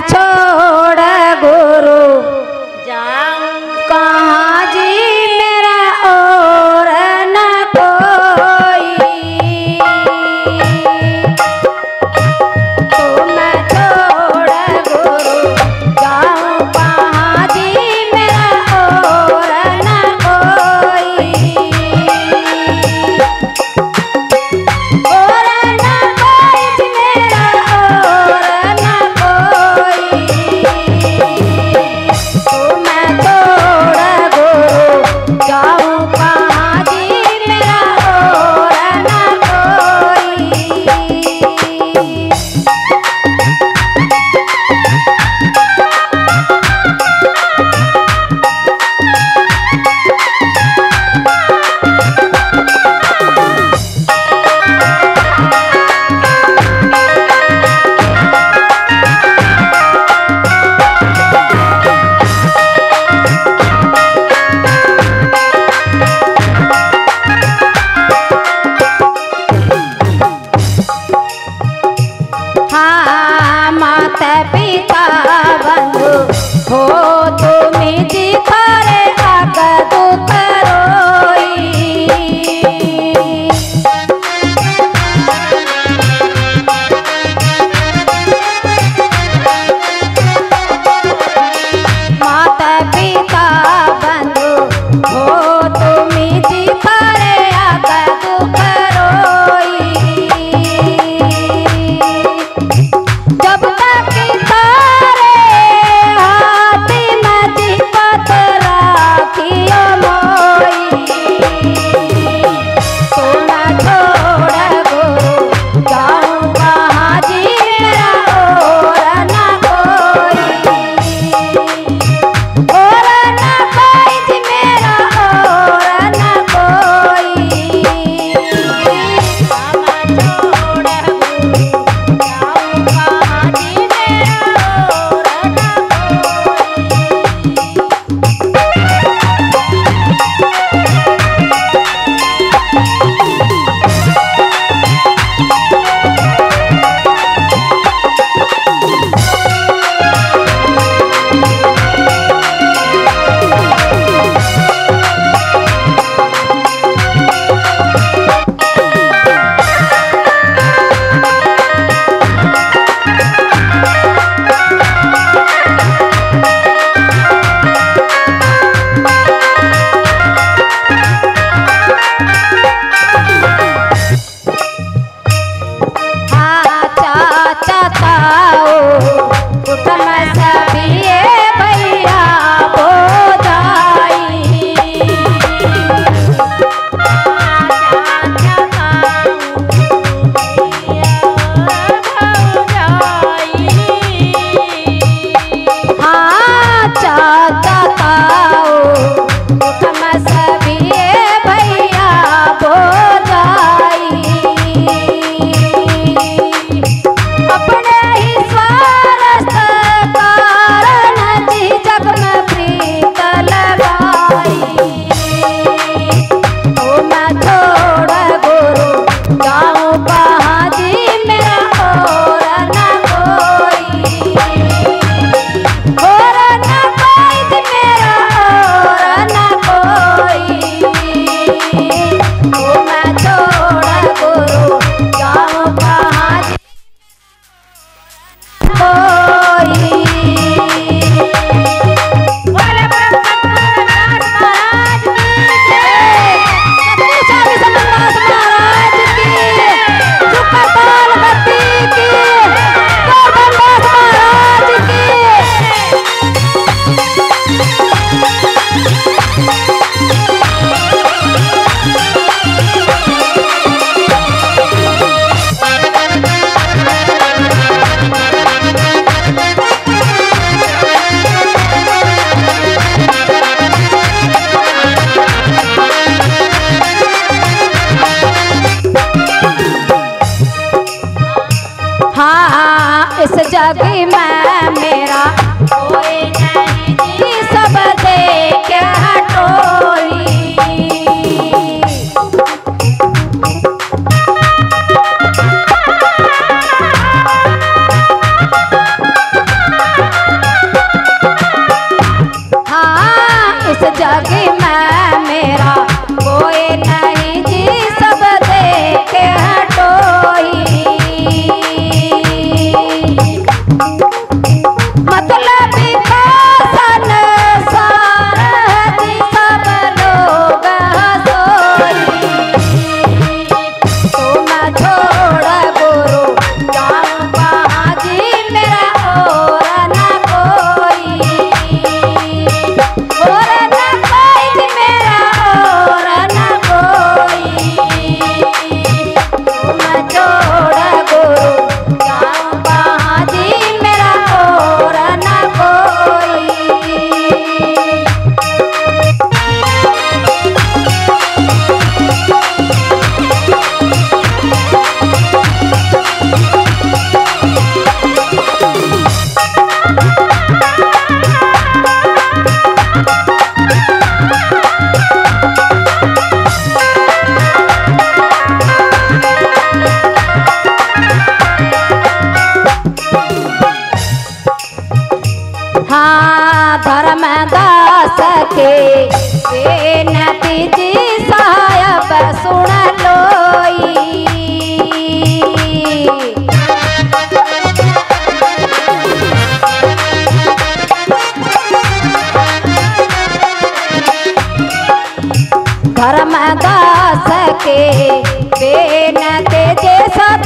छोड़ गुरु जाऊं कहाँ जी मेरा और न कोई। तुम छोड़ गुरु जाऊं कहाँ जी मेरा और न कोई जगी मैं मेरा कोई नहीं जी सब देख हटोरी। साहब सुन लोई धर्मदास के बेनते दे सब